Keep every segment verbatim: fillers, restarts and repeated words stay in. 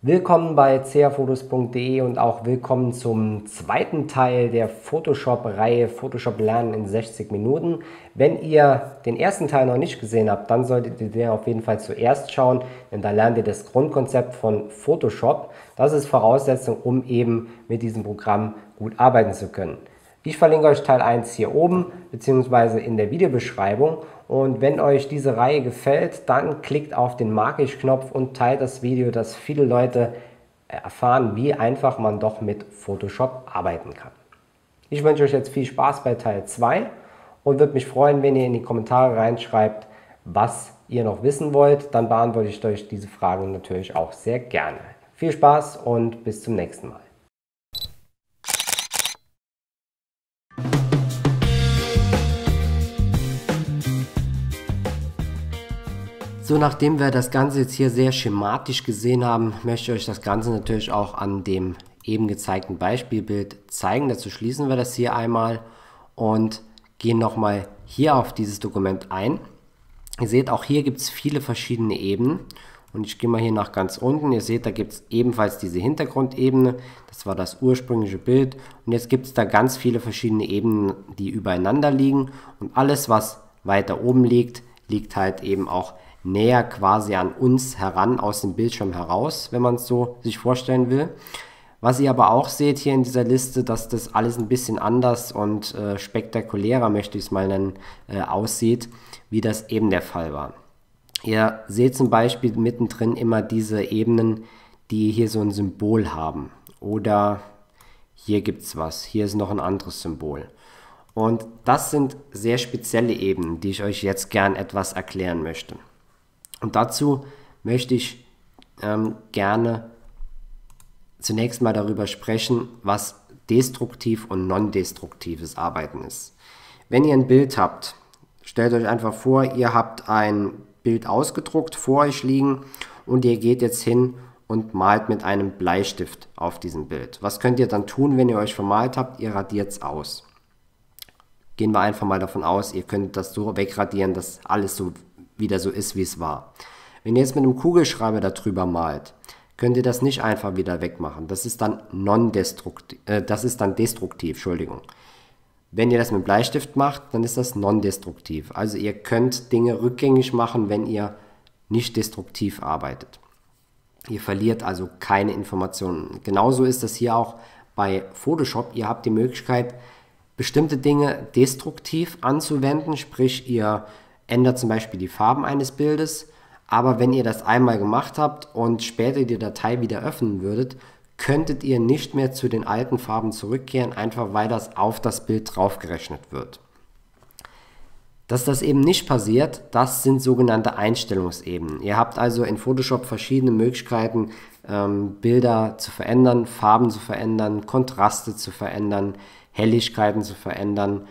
Willkommen bei caphotos punkt de und auch willkommen zum zweiten Teil der Photoshop-Reihe Photoshop Lernen in sechzig Minuten. Wenn ihr den ersten Teil noch nicht gesehen habt, dann solltet ihr den auf jeden Fall zuerst schauen, denn da lernt ihr das Grundkonzept von Photoshop. Das ist Voraussetzung, um eben mit diesem Programm gut arbeiten zu können. Ich verlinke euch Teil eins hier oben bzw. in der Videobeschreibung. Und wenn euch diese Reihe gefällt, dann klickt auf den Mag-ich-Knopf und teilt das Video, dass viele Leute erfahren, wie einfach man doch mit Photoshop arbeiten kann. Ich wünsche euch jetzt viel Spaß bei Teil zwei und würde mich freuen, wenn ihr in die Kommentare reinschreibt, was ihr noch wissen wollt. Dann beantworte ich euch diese Fragen natürlich auch sehr gerne. Viel Spaß und bis zum nächsten Mal. So, nachdem wir das Ganze jetzt hier sehr schematisch gesehen haben, möchte ich euch das Ganze natürlich auch an dem eben gezeigten Beispielbild zeigen. Dazu schließen wir das hier einmal und gehen nochmal hier auf dieses Dokument ein. Ihr seht, auch hier gibt es viele verschiedene Ebenen und ich gehe mal hier nach ganz unten. Ihr seht, da gibt es ebenfalls diese Hintergrundebene, das war das ursprüngliche Bild und jetzt gibt es da ganz viele verschiedene Ebenen, die übereinander liegen und alles, was weiter oben liegt, liegt halt eben auch näher quasi an uns heran, aus dem Bildschirm heraus, wenn man es so sich vorstellen will. Was ihr aber auch seht hier in dieser Liste, dass das alles ein bisschen anders und äh, spektakulärer, möchte ich es mal nennen, äh, aussieht, wie das eben der Fall war. Ihr seht zum Beispiel mittendrin immer diese Ebenen, die hier so ein Symbol haben. Oder hier gibt es was, hier ist noch ein anderes Symbol. Und das sind sehr spezielle Ebenen, die ich euch jetzt gern etwas erklären möchte. Und dazu möchte ich ähm, gerne zunächst mal darüber sprechen, was destruktiv und non-destruktives Arbeiten ist. Wenn ihr ein Bild habt, stellt euch einfach vor, ihr habt ein Bild ausgedruckt vor euch liegen und ihr geht jetzt hin und malt mit einem Bleistift auf diesem Bild. Was könnt ihr dann tun, wenn ihr euch vermalt habt? Ihr radiert es aus. Gehen wir einfach mal davon aus, ihr könnt das so wegradieren, dass alles so wieder so ist, wie es war. Wenn ihr jetzt mit einem Kugelschreiber darüber malt, könnt ihr das nicht einfach wieder wegmachen. Das ist dann non-destruktiv, äh, das ist dann destruktiv, Entschuldigung. Wenn ihr das mit dem Bleistift macht, dann ist das non-destruktiv. Also ihr könnt Dinge rückgängig machen, wenn ihr nicht destruktiv arbeitet. Ihr verliert also keine Informationen. Genauso ist das hier auch bei Photoshop. Ihr habt die Möglichkeit, bestimmte Dinge destruktiv anzuwenden, sprich ihr ändert zum Beispiel die Farben eines Bildes, aber wenn ihr das einmal gemacht habt und später die Datei wieder öffnen würdet, könntet ihr nicht mehr zu den alten Farben zurückkehren, einfach weil das auf das Bild draufgerechnet wird. Dass das eben nicht passiert, das sind sogenannte Einstellungsebenen. Ihr habt also in Photoshop verschiedene Möglichkeiten, ähm, Bilder zu verändern, Farben zu verändern, Kontraste zu verändern, Helligkeiten zu verändern.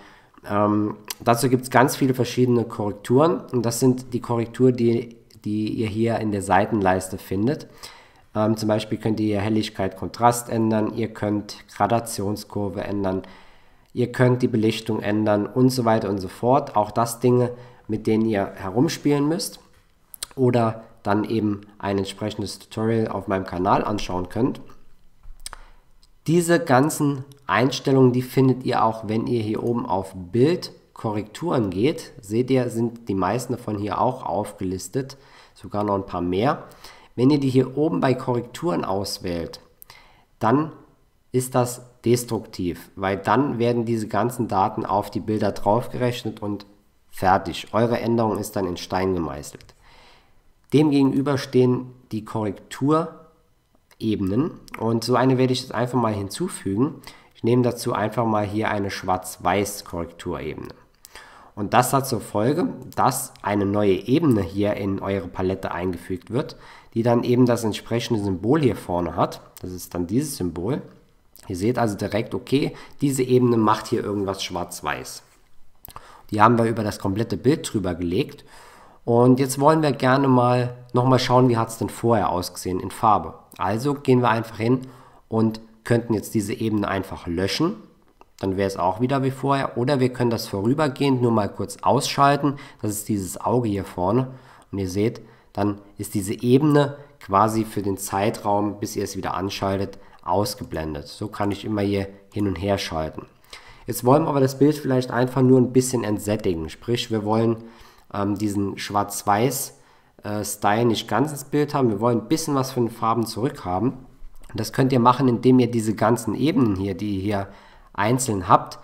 Ähm, dazu gibt es ganz viele verschiedene Korrekturen und das sind die Korrekturen, die, die ihr hier in der Seitenleiste findet. Ähm, zum Beispiel könnt ihr Helligkeit, Kontrast ändern, ihr könnt Gradationskurve ändern, ihr könnt die Belichtung ändern und so weiter und so fort. Auch das Dinge, mit denen ihr herumspielen müsst oder dann eben ein entsprechendes Tutorial auf meinem Kanal anschauen könnt. Diese ganzen Einstellungen, die findet ihr auch, wenn ihr hier oben auf Bildkorrekturen geht. Seht ihr, sind die meisten davon hier auch aufgelistet, sogar noch ein paar mehr. Wenn ihr die hier oben bei Korrekturen auswählt, dann ist das destruktiv, weil dann werden diese ganzen Daten auf die Bilder draufgerechnet und fertig. Eure Änderung ist dann in Stein gemeißelt. Demgegenüber stehen die Korrektur Ebenen und so eine werde ich jetzt einfach mal hinzufügen. Ich nehme dazu einfach mal hier eine schwarz-weiß Korrekturebene. Und das hat zur Folge, dass eine neue Ebene hier in eure Palette eingefügt wird, die dann eben das entsprechende Symbol hier vorne hat. Das ist dann dieses Symbol. Ihr seht also direkt, okay, diese Ebene macht hier irgendwas schwarz-weiß. Die haben wir über das komplette Bild drüber gelegt. Und jetzt wollen wir gerne mal nochmal schauen, wie hat es denn vorher ausgesehen in Farbe. Also gehen wir einfach hin und könnten jetzt diese Ebene einfach löschen. Dann wäre es auch wieder wie vorher. Oder wir können das vorübergehend nur mal kurz ausschalten. Das ist dieses Auge hier vorne. Und ihr seht, dann ist diese Ebene quasi für den Zeitraum, bis ihr es wieder anschaltet, ausgeblendet. So kann ich immer hier hin und her schalten. Jetzt wollen wir aber das Bild vielleicht einfach nur ein bisschen entsättigen. Sprich, wir wollen ähm, diesen Schwarz-Weiß-Style äh, nicht ganz ins Bild haben. Wir wollen ein bisschen was von den Farben zurückhaben. Und das könnt ihr machen, indem ihr diese ganzen Ebenen hier, die ihr hier einzeln habt,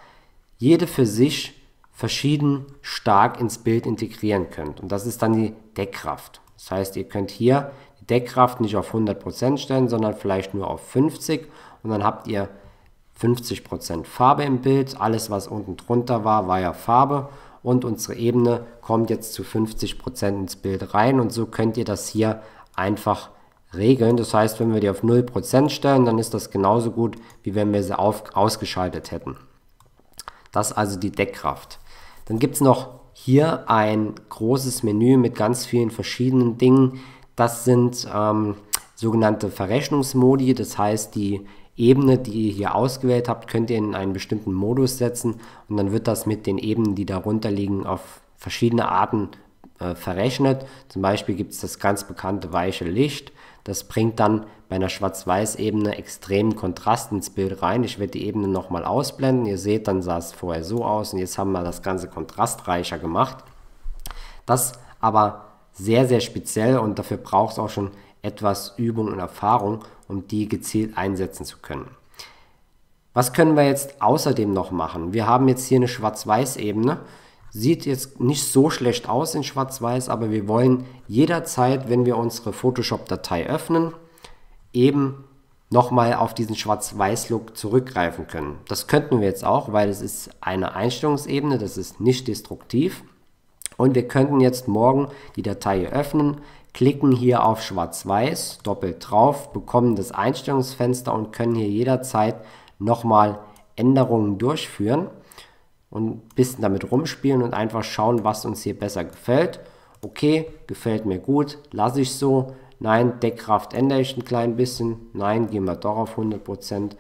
jede für sich verschieden stark ins Bild integrieren könnt. Und das ist dann die Deckkraft. Das heißt, ihr könnt hier die Deckkraft nicht auf hundert Prozent stellen, sondern vielleicht nur auf fünfzig Prozent. Und dann habt ihr fünfzig Prozent Farbe im Bild. Alles, was unten drunter war, war ja Farbe. Und unsere Ebene kommt jetzt zu fünfzig Prozent ins Bild rein. Und so könnt ihr das hier einfach regeln. Das heißt, wenn wir die auf null Prozent stellen, dann ist das genauso gut, wie wenn wir sie auf, ausgeschaltet hätten. Das ist also die Deckkraft. Dann gibt es noch hier ein großes Menü mit ganz vielen verschiedenen Dingen. Das sind ähm, sogenannte Verrechnungsmodi. Das heißt, die Ebene, die ihr hier ausgewählt habt, könnt ihr in einen bestimmten Modus setzen. Und dann wird das mit den Ebenen, die darunter liegen, auf verschiedene Arten äh, verrechnet. Zum Beispiel gibt es das ganz bekannte weiche Licht. Das bringt dann bei einer Schwarz-Weiß-Ebene extremen Kontrast ins Bild rein. Ich werde die Ebene nochmal ausblenden. Ihr seht, dann sah es vorher so aus und jetzt haben wir das Ganze kontrastreicher gemacht. Das aber sehr, sehr speziell und dafür braucht es auch schon etwas Übung und Erfahrung, um die gezielt einsetzen zu können. Was können wir jetzt außerdem noch machen? Wir haben jetzt hier eine Schwarz-Weiß-Ebene. Sieht jetzt nicht so schlecht aus in Schwarz-Weiß, aber wir wollen jederzeit, wenn wir unsere Photoshop-Datei öffnen, eben nochmal auf diesen Schwarz-Weiß-Look zurückgreifen können. Das könnten wir jetzt auch, weil es ist eine Einstellungsebene, das ist nicht destruktiv. Und wir könnten jetzt morgen die Datei öffnen, klicken hier auf Schwarz-Weiß, doppelt drauf, bekommen das Einstellungsfenster und können hier jederzeit nochmal Änderungen durchführen. Und ein bisschen damit rumspielen und einfach schauen, was uns hier besser gefällt. Okay, gefällt mir gut, lasse ich so. Nein, Deckkraft ändere ich ein klein bisschen. Nein, gehen wir doch auf hundert Prozent.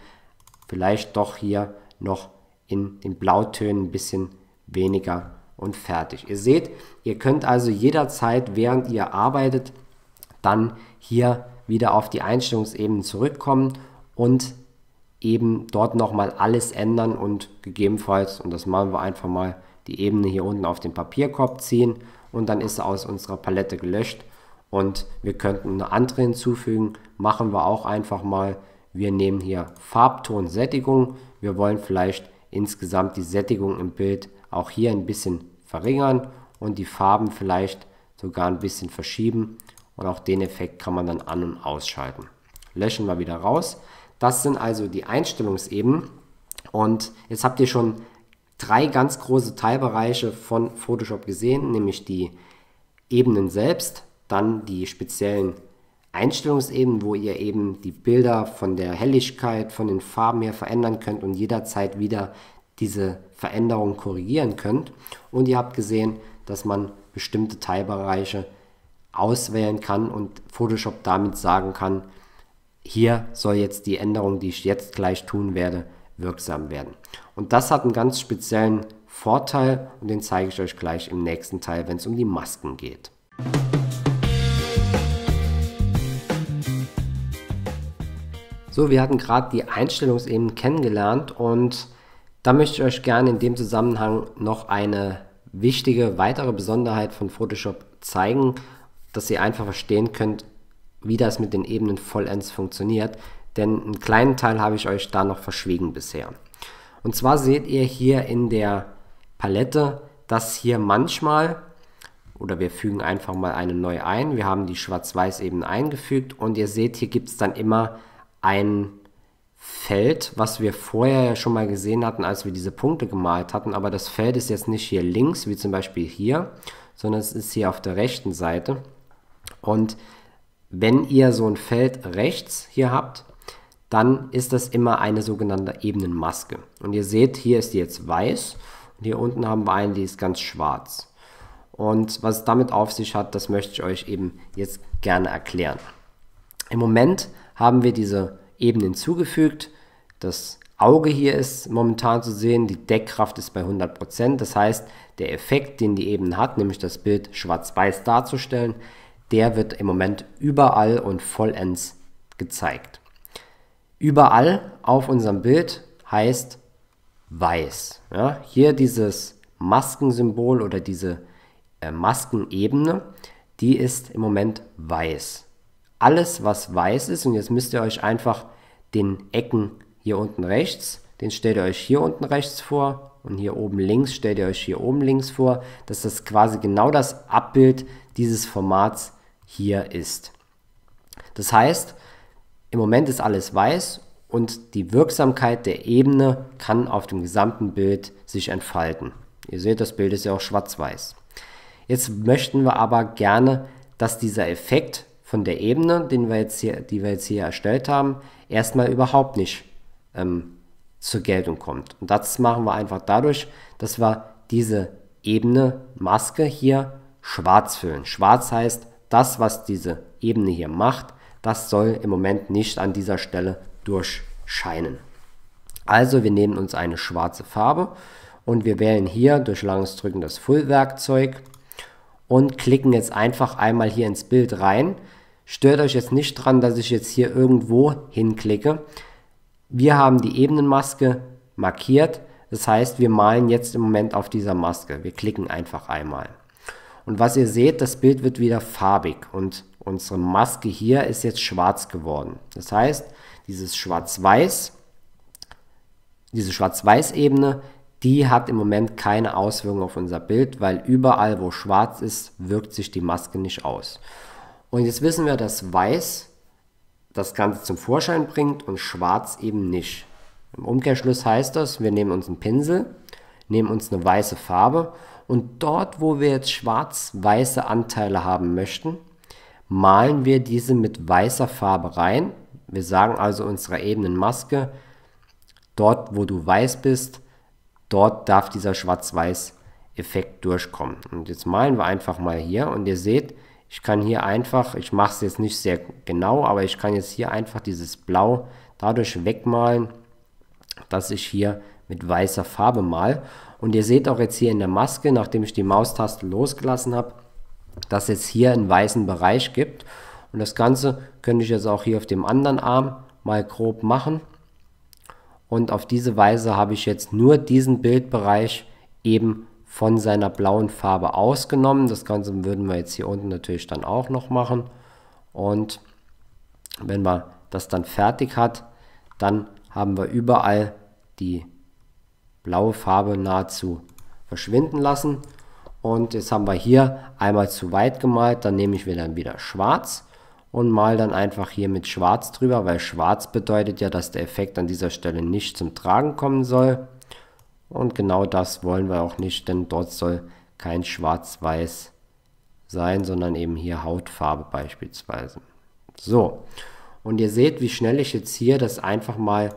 Vielleicht doch hier noch in den Blautönen ein bisschen weniger und fertig. Ihr seht, ihr könnt also jederzeit, während ihr arbeitet, dann hier wieder auf die Einstellungsebene zurückkommen und eben dort nochmal alles ändern und gegebenenfalls, und das machen wir einfach mal, die Ebene hier unten auf den Papierkorb ziehen und dann ist sie aus unserer Palette gelöscht und wir könnten eine andere hinzufügen, machen wir auch einfach mal. Wir nehmen hier Farbton Sättigung, wir wollen vielleicht insgesamt die Sättigung im Bild auch hier ein bisschen verringern und die Farben vielleicht sogar ein bisschen verschieben und auch den Effekt kann man dann an- und ausschalten. Löschen wir wieder raus. Das sind also die Einstellungsebenen und jetzt habt ihr schon drei ganz große Teilbereiche von Photoshop gesehen, nämlich die Ebenen selbst, dann die speziellen Einstellungsebenen, wo ihr eben die Bilder von der Helligkeit, von den Farben her verändern könnt und jederzeit wieder diese Veränderung korrigieren könnt. Und ihr habt gesehen, dass man bestimmte Teilbereiche auswählen kann und Photoshop damit sagen kann, hier soll jetzt die Änderung, die ich jetzt gleich tun werde, wirksam werden. Und das hat einen ganz speziellen Vorteil und den zeige ich euch gleich im nächsten Teil, wenn es um die Masken geht. So, wir hatten gerade die Einstellungsebenen kennengelernt und da möchte ich euch gerne in dem Zusammenhang noch eine wichtige weitere Besonderheit von Photoshop zeigen, dass ihr einfach verstehen könnt, wie das mit den Ebenen vollends funktioniert, denn einen kleinen Teil habe ich euch da noch verschwiegen bisher. Und zwar seht ihr hier in der Palette, dass hier manchmal, oder wir fügen einfach mal eine neue ein, wir haben die Schwarz-Weiß-Ebene eingefügt und ihr seht, hier gibt es dann immer ein Feld, was wir vorher ja schon mal gesehen hatten, als wir diese Punkte gemalt hatten, aber das Feld ist jetzt nicht hier links, wie zum Beispiel hier, sondern es ist hier auf der rechten Seite und wenn ihr so ein Feld rechts hier habt, dann ist das immer eine sogenannte Ebenenmaske. Und ihr seht, hier ist die jetzt weiß und hier unten haben wir eine, die ist ganz schwarz. Und was es damit auf sich hat, das möchte ich euch eben jetzt gerne erklären. Im Moment haben wir diese Ebenen hinzugefügt. Das Auge hier ist momentan zu sehen, die Deckkraft ist bei hundert Prozent. Das heißt, der Effekt, den die Ebene hat, nämlich das Bild schwarz-weiß darzustellen, der wird im Moment überall und vollends gezeigt. Überall auf unserem Bild heißt weiß. Ja, hier dieses Maskensymbol oder diese äh, Maskenebene, die ist im Moment weiß. Alles, was weiß ist, und jetzt müsst ihr euch einfach den Ecken hier unten rechts, den stellt ihr euch hier unten rechts vor und hier oben links stellt ihr euch hier oben links vor, dass das quasi genau das Abbild dieses Formats hier ist. Das heißt, im Moment ist alles weiß und die Wirksamkeit der Ebene kann auf dem gesamten Bild sich entfalten. Ihr seht, das Bild ist ja auch schwarz-weiß. Jetzt möchten wir aber gerne, dass dieser Effekt von der Ebene, den wir jetzt hier, die wir jetzt hier erstellt haben, erstmal überhaupt nicht ähm, zur Geltung kommt. Und das machen wir einfach dadurch, dass wir diese Ebene, Maske hier schwarz füllen. Schwarz heißt, das, was diese Ebene hier macht, das soll im Moment nicht an dieser Stelle durchscheinen. Also wir nehmen uns eine schwarze Farbe und wir wählen hier durch langes Drücken das Full-Werkzeug und klicken jetzt einfach einmal hier ins Bild rein. Stört euch jetzt nicht dran, dass ich jetzt hier irgendwo hinklicke. Wir haben die Ebenenmaske markiert, das heißt, wir malen jetzt im Moment auf dieser Maske. Wir klicken einfach einmal. Und was ihr seht, das Bild wird wieder farbig und unsere Maske hier ist jetzt schwarz geworden. Das heißt, dieses Schwarz-Weiß, diese Schwarz-Weiß-Ebene, die hat im Moment keine Auswirkung auf unser Bild, weil überall, wo schwarz ist, wirkt sich die Maske nicht aus. Und jetzt wissen wir, dass Weiß das Ganze zum Vorschein bringt und Schwarz eben nicht. Im Umkehrschluss heißt das, wir nehmen uns einen Pinsel, nehmen uns eine weiße Farbe und dort, wo wir jetzt schwarz-weiße Anteile haben möchten, malen wir diese mit weißer Farbe rein. Wir sagen also unserer Ebenenmaske, dort wo du weiß bist, dort darf dieser Schwarz-Weiß-Effekt durchkommen. Und jetzt malen wir einfach mal hier und ihr seht, ich kann hier einfach, ich mache es jetzt nicht sehr genau, aber ich kann jetzt hier einfach dieses Blau dadurch wegmalen, dass ich hier mit weißer Farbe mal. Und ihr seht auch jetzt hier in der Maske, nachdem ich die Maustaste losgelassen habe, dass es hier einen weißen Bereich gibt. Und das Ganze könnte ich jetzt auch hier auf dem anderen Arm mal grob machen. Und auf diese Weise habe ich jetzt nur diesen Bildbereich eben von seiner blauen Farbe ausgenommen. Das Ganze würden wir jetzt hier unten natürlich dann auch noch machen. Und wenn man das dann fertig hat, dann haben wir überall die blaue Farbe nahezu verschwinden lassen. Und jetzt haben wir hier einmal zu weit gemalt, dann nehme ich mir dann wieder schwarz und mal dann einfach hier mit schwarz drüber, weil schwarz bedeutet ja, dass der Effekt an dieser Stelle nicht zum Tragen kommen soll. Und genau das wollen wir auch nicht, denn dort soll kein schwarz-weiß sein, sondern eben hier Hautfarbe beispielsweise. So, und ihr seht, wie schnell ich jetzt hier das einfach mal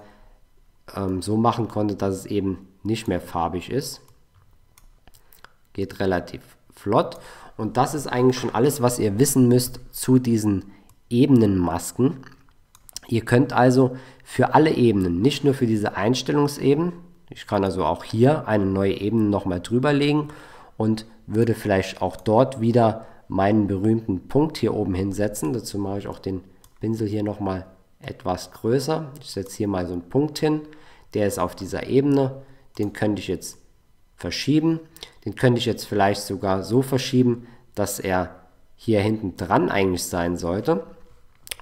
ähm, so machen konnte, dass es eben nicht mehr farbig ist. Geht relativ flott. Und das ist eigentlich schon alles, was ihr wissen müsst zu diesen Ebenenmasken. Ihr könnt also für alle Ebenen, nicht nur für diese Einstellungsebenen, ich kann also auch hier eine neue Ebene nochmal drüber legen und würde vielleicht auch dort wieder meinen berühmten Punkt hier oben hinsetzen. Dazu mache ich auch den Pinsel hier nochmal etwas größer. Ich setze hier mal so einen Punkt hin, der ist auf dieser Ebene. Den könnte ich jetzt verschieben. Den könnte ich jetzt vielleicht sogar so verschieben, dass er hier hinten dran eigentlich sein sollte.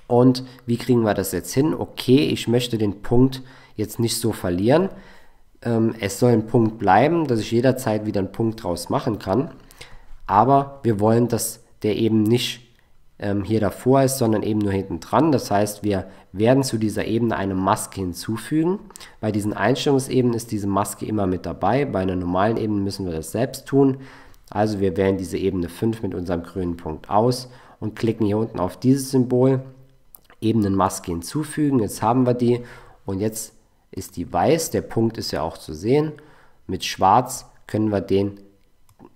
Und wie kriegen wir das jetzt hin? Okay, ich möchte den Punkt jetzt nicht so verlieren. Es soll ein Punkt bleiben, dass ich jederzeit wieder einen Punkt draus machen kann. Aber wir wollen, dass der eben nicht ähm, hier davor ist, sondern eben nur hinten dran. Das heißt, wir werden zu dieser Ebene eine Maske hinzufügen. Bei diesen Einstellungsebenen ist diese Maske immer mit dabei. Bei einer normalen Ebene müssen wir das selbst tun. Also wir wählen diese Ebene fünf mit unserem grünen Punkt aus und klicken hier unten auf dieses Symbol. Ebenenmaske hinzufügen. Jetzt haben wir die und jetzt ist die weiß, der Punkt ist ja auch zu sehen. Mit schwarz können wir den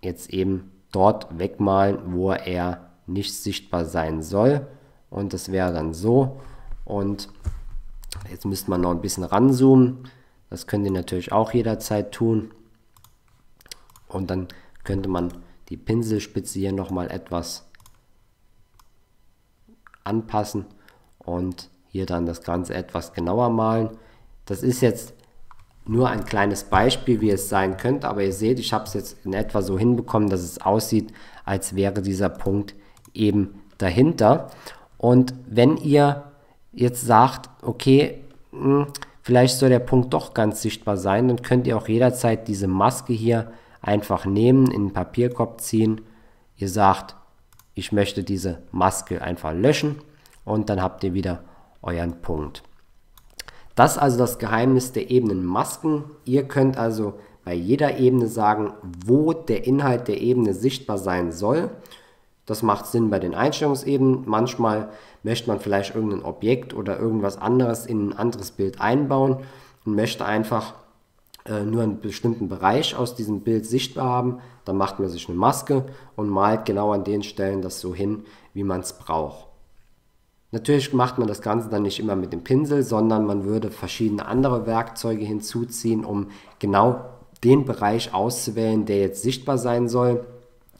jetzt eben dort wegmalen, wo er nicht sichtbar sein soll. Und das wäre dann so. Und jetzt müsste man noch ein bisschen ranzoomen. Das könnt ihr natürlich auch jederzeit tun. Und dann könnte man die Pinselspitze hier nochmal etwas anpassen und hier dann das Ganze etwas genauer malen. Das ist jetzt nur ein kleines Beispiel, wie es sein könnte, aber ihr seht, ich habe es jetzt in etwa so hinbekommen, dass es aussieht, als wäre dieser Punkt eben dahinter. Und wenn ihr jetzt sagt, okay, vielleicht soll der Punkt doch ganz sichtbar sein, dann könnt ihr auch jederzeit diese Maske hier einfach nehmen, in den Papierkorb ziehen. Ihr sagt, ich möchte diese Maske einfach löschen und dann habt ihr wieder euren Punkt. Das ist also das Geheimnis der Ebenenmasken. Ihr könnt also bei jeder Ebene sagen, wo der Inhalt der Ebene sichtbar sein soll. Das macht Sinn bei den Einstellungsebenen. Manchmal möchte man vielleicht irgendein Objekt oder irgendwas anderes in ein anderes Bild einbauen und möchte einfach äh, nur einen bestimmten Bereich aus diesem Bild sichtbar haben. Dann macht man sich eine Maske und malt genau an den Stellen das so hin, wie man es braucht. Natürlich macht man das Ganze dann nicht immer mit dem Pinsel, sondern man würde verschiedene andere Werkzeuge hinzuziehen, um genau den Bereich auszuwählen, der jetzt sichtbar sein soll.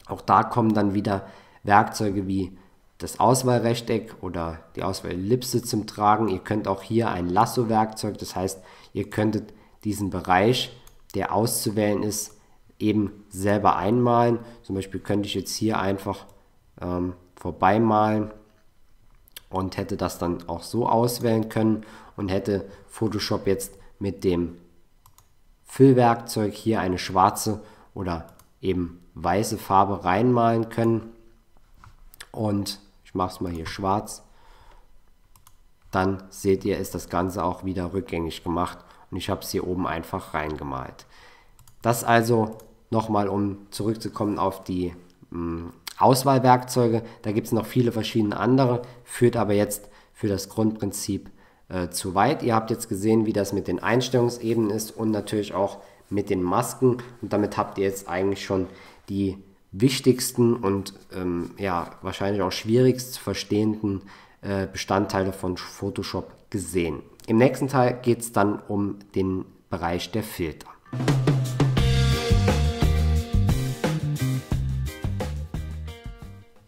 Auch da kommen dann wieder Werkzeuge wie das Auswahlrechteck oder die Auswahlellipse zum Tragen. Ihr könnt auch hier ein Lasso-Werkzeug, das heißt, ihr könntet diesen Bereich, der auszuwählen ist, eben selber einmalen. Zum Beispiel könnte ich jetzt hier einfach ähm, vorbeimalen und hätte das dann auch so auswählen können und hätte Photoshop jetzt mit dem Füllwerkzeug hier eine schwarze oder eben weiße Farbe reinmalen können. Und ich mache es mal hier schwarz. Dann seht ihr, ist das Ganze auch wieder rückgängig gemacht und ich habe es hier oben einfach reingemalt. Das also nochmal, um zurückzukommen auf die mh, Auswahlwerkzeuge. Da gibt es noch viele verschiedene andere, führt aber jetzt für das Grundprinzip äh, zu weit. Ihr habt jetzt gesehen, wie das mit den Einstellungsebenen ist und natürlich auch mit den Masken. Und damit habt ihr jetzt eigentlich schon die wichtigsten und ähm, ja, wahrscheinlich auch schwierigst zu verstehenden äh, Bestandteile von Photoshop gesehen. Im nächsten Teil geht es dann um den Bereich der Filter.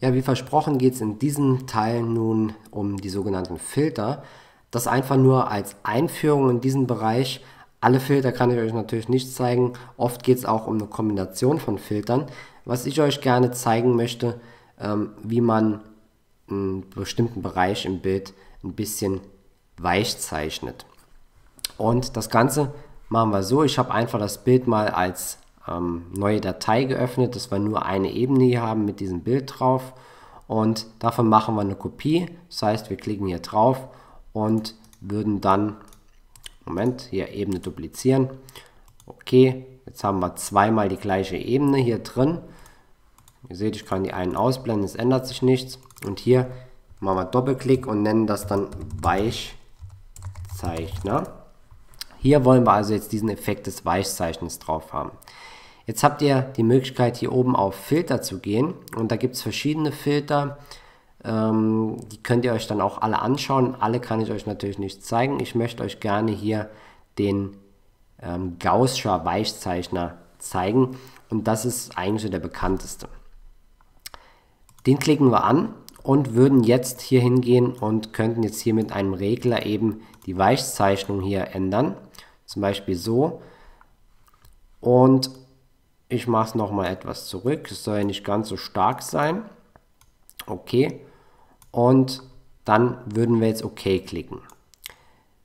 Ja, wie versprochen geht es in diesem Teil nun um die sogenannten Filter. Das einfach nur als Einführung in diesen Bereich. Alle Filter kann ich euch natürlich nicht zeigen. Oft geht es auch um eine Kombination von Filtern. Was ich euch gerne zeigen möchte, ähm, wie man einen bestimmten Bereich im Bild ein bisschen weich zeichnet. Und das Ganze machen wir so. Ich habe einfach das Bild mal als Ähm, neue Datei geöffnet, dass wir nur eine Ebene hier haben mit diesem Bild drauf und davon machen wir eine Kopie. Das heißt, wir klicken hier drauf und würden dann, Moment, hier Ebene duplizieren. Okay, jetzt haben wir zweimal die gleiche Ebene hier drin. Ihr seht, ich kann die einen ausblenden, es ändert sich nichts. Und hier machen wir Doppelklick und nennen das dann Weichzeichner. Hier wollen wir also jetzt diesen Effekt des Weichzeichnens drauf haben. Jetzt habt ihr die Möglichkeit, hier oben auf Filter zu gehen und da gibt es verschiedene Filter, ähm, die könnt ihr euch dann auch alle anschauen. Alle kann ich euch natürlich nicht zeigen. Ich möchte euch gerne hier den ähm, Gaußscher Weichzeichner zeigen und das ist eigentlich so der bekannteste. Den klicken wir an und würden jetzt hier hingehen und könnten jetzt hier mit einem Regler eben die Weichzeichnung hier ändern. Zum Beispiel so. Und ich mache es nochmal etwas zurück. Es soll ja nicht ganz so stark sein. Okay. Und dann würden wir jetzt OK klicken.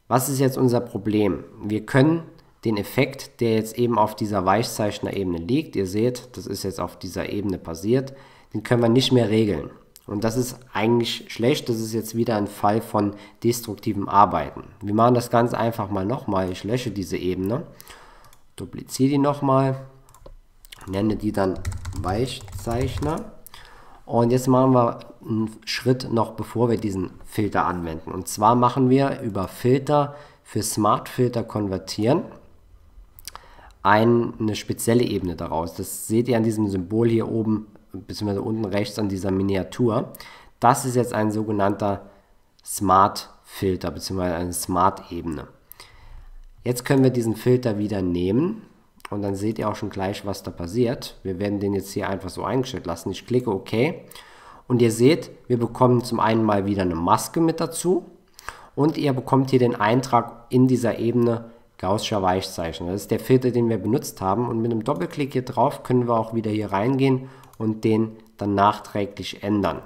Was ist jetzt unser Problem? Wir können den Effekt, der jetzt eben auf dieser Weichzeichner-Ebene liegt, ihr seht, das ist jetzt auf dieser Ebene passiert, den können wir nicht mehr regeln. Und das ist eigentlich schlecht. Das ist jetzt wieder ein Fall von destruktivem Arbeiten. Wir machen das Ganze einfach mal nochmal. Ich lösche diese Ebene, dupliziere die nochmal, nenne die dann Weichzeichner. Und jetzt machen wir einen Schritt noch, bevor wir diesen Filter anwenden. Und zwar machen wir über Filter für Smart Filter konvertieren eine spezielle Ebene daraus. Das seht ihr an diesem Symbol hier oben, beziehungsweise unten rechts an dieser Miniatur. Das ist jetzt ein sogenannter Smart Filter, beziehungsweise eine Smart Ebene. Jetzt können wir diesen Filter wieder nehmen und dann seht ihr auch schon gleich, was da passiert. Wir werden den jetzt hier einfach so eingestellt lassen. Ich klicke OK Und ihr seht, wir bekommen zum einen mal wieder eine Maske mit dazu und ihr bekommt hier den Eintrag in dieser Ebene Gaußscher Weichzeichner. Das ist der Filter, den wir benutzt haben, und mit einem Doppelklick hier drauf können wir auch wieder hier reingehen und den dann nachträglich ändern.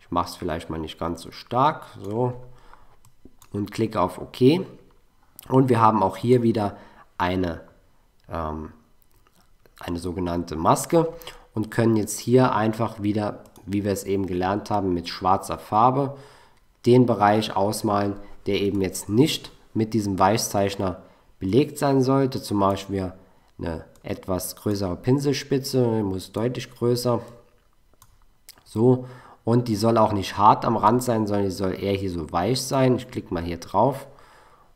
Ich mache es vielleicht mal nicht ganz so stark, so, und klicke auf OK. Und wir haben auch hier wieder eine, ähm, eine sogenannte Maske und können jetzt hier einfach wieder, wie wir es eben gelernt haben, mit schwarzer Farbe den Bereich ausmalen, der eben jetzt nicht mit diesem Weichzeichner belegt sein sollte. Zum Beispiel eine etwas größere Pinselspitze, die muss deutlich größer. So, und die soll auch nicht hart am Rand sein, sondern die soll eher hier so weich sein. Ich klicke mal hier drauf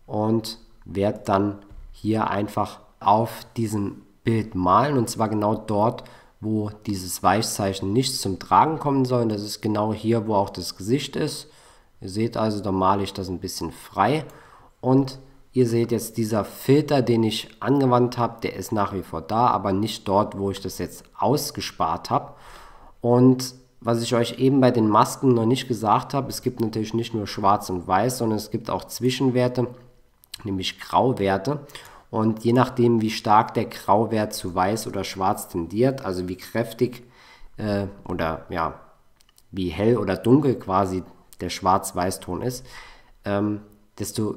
und werde dann hier einfach auf diesem Bild malen, und zwar genau dort, wo dieses Weichzeichnen nicht zum Tragen kommen soll. Und das ist genau hier, wo auch das Gesicht ist. Ihr seht also, da male ich das ein bisschen frei. Und ihr seht jetzt, dieser Filter, den ich angewandt habe, der ist nach wie vor da, aber nicht dort, wo ich das jetzt ausgespart habe. Und was ich euch eben bei den Masken noch nicht gesagt habe, es gibt natürlich nicht nur schwarz und weiß, sondern es gibt auch Zwischenwerte, nämlich Grauwerte. Und je nachdem, wie stark der Grauwert zu weiß oder schwarz tendiert, also wie kräftig äh, oder ja, wie hell oder dunkel quasi der Schwarz-Weiß-Ton ist, ähm, desto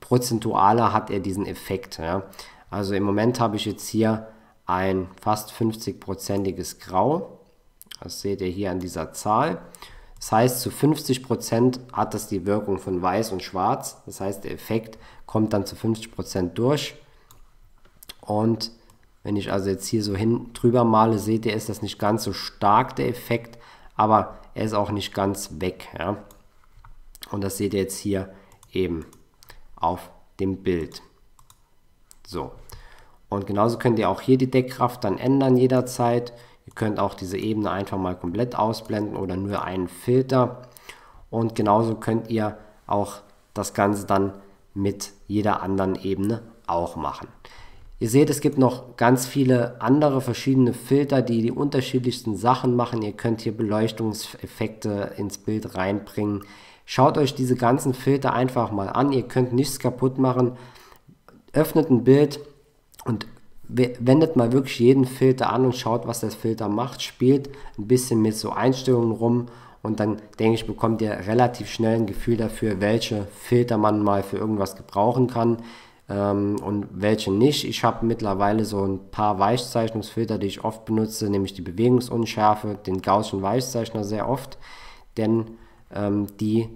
prozentualer hat er diesen Effekt. Ja. Also im Moment habe ich jetzt hier ein fast fünfzig-prozentiges Grau. Das seht ihr hier an dieser Zahl. Das heißt, zu fünfzig Prozent hat das die Wirkung von Weiß und Schwarz. Das heißt, der Effekt kommt dann zu fünfzig Prozent durch. Und wenn ich also jetzt hier so hin drüber male, seht ihr, ist das nicht ganz so stark, der Effekt, aber er ist auch nicht ganz weg. Ja. Und das seht ihr jetzt hier eben auf dem Bild. So. Und genauso könnt ihr auch hier die Deckkraft dann ändern jederzeit. Ihr könnt auch diese Ebene einfach mal komplett ausblenden oder nur einen Filter. Und genauso könnt ihr auch das Ganze dann mit jeder anderen Ebene auch machen. Ihr seht, es gibt noch ganz viele andere verschiedene Filter, die die unterschiedlichsten Sachen machen. Ihr könnt hier Beleuchtungseffekte ins Bild reinbringen. Schaut euch diese ganzen Filter einfach mal an. Ihr könnt nichts kaputt machen. Öffnet ein Bild und wendet mal wirklich jeden Filter an und schaut, was der Filter macht. Spielt ein bisschen mit so Einstellungen rum und dann, denke ich, bekommt ihr relativ schnell ein Gefühl dafür, welche Filter man mal für irgendwas gebrauchen kann ähm, und welche nicht. Ich habe mittlerweile so ein paar Weichzeichnungsfilter, die ich oft benutze, nämlich die Bewegungsunschärfe, den Gaußschen Weichzeichner sehr oft, denn ähm, die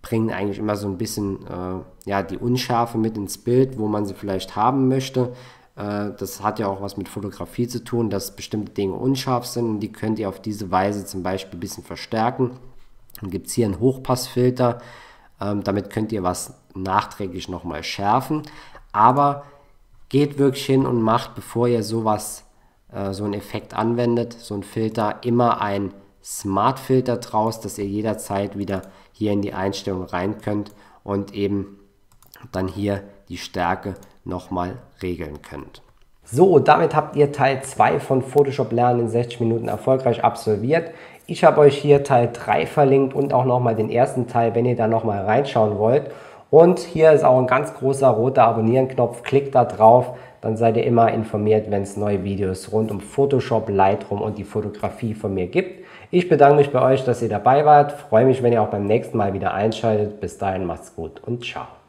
bringen eigentlich immer so ein bisschen äh, ja, die Unschärfe mit ins Bild, wo man sie vielleicht haben möchte. Das hat ja auch was mit Fotografie zu tun, dass bestimmte Dinge unscharf sind und die könnt ihr auf diese Weise zum Beispiel ein bisschen verstärken. Dann gibt es hier einen Hochpassfilter, ähm, damit könnt ihr was nachträglich nochmal schärfen. Aber geht wirklich hin und macht, bevor ihr sowas, äh, so einen Effekt anwendet, so einen Filter, immer einen Smart Filter draus, dass ihr jederzeit wieder hier in die Einstellung rein könnt und eben dann hier die Stärke nochmal regeln könnt. So, damit habt ihr Teil zwei von Photoshop Lernen in sechzig Minuten erfolgreich absolviert. Ich habe euch hier Teil drei verlinkt und auch nochmal den ersten Teil, wenn ihr da nochmal reinschauen wollt. Und hier ist auch ein ganz großer roter Abonnieren-Knopf. Klickt da drauf, dann seid ihr immer informiert, wenn es neue Videos rund um Photoshop, Lightroom und die Fotografie von mir gibt. Ich bedanke mich bei euch, dass ihr dabei wart. Freue mich, wenn ihr auch beim nächsten Mal wieder einschaltet. Bis dahin, macht's gut und ciao.